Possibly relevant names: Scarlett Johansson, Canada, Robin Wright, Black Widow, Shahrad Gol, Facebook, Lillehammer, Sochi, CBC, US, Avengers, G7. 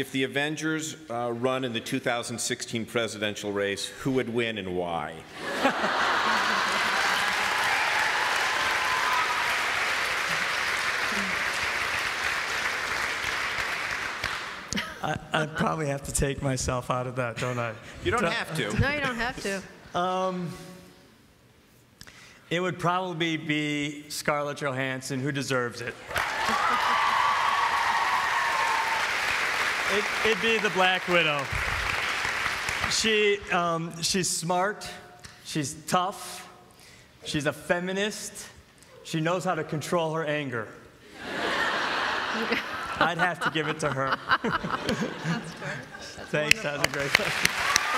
If the Avengers run in the 2016 presidential race, who would win and why? I probably have to take myself out of that, don't I? You don't have to. No, you don't have to. It would probably be Scarlett Johansson, who deserves it. It'd be the Black Widow. She's smart, she's tough, she's a feminist, she knows how to control her anger. I'd have to give it to her. That's great. That's Thanks. Wonderful. That was a great question.